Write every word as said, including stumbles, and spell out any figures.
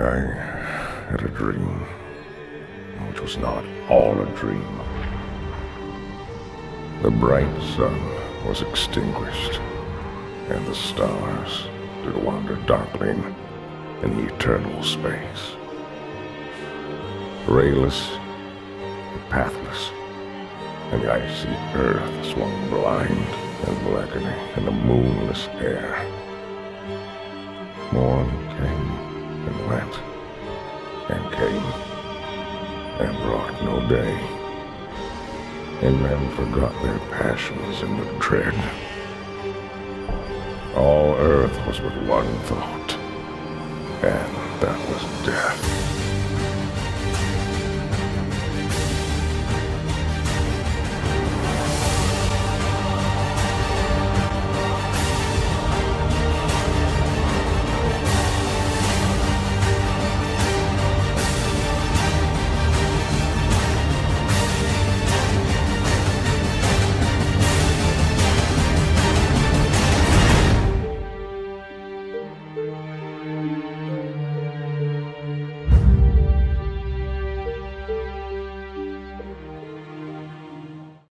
I had a dream, which was not all a dream. The bright sun was extinguished, and the stars did wander darkling in the eternal space. Rayless and pathless, and the icy earth swung blind and blackening in the moonless air. Morn came and went, and came, and brought no day. And men forgot their passions in the dread. All earth was but one thought, and that was death.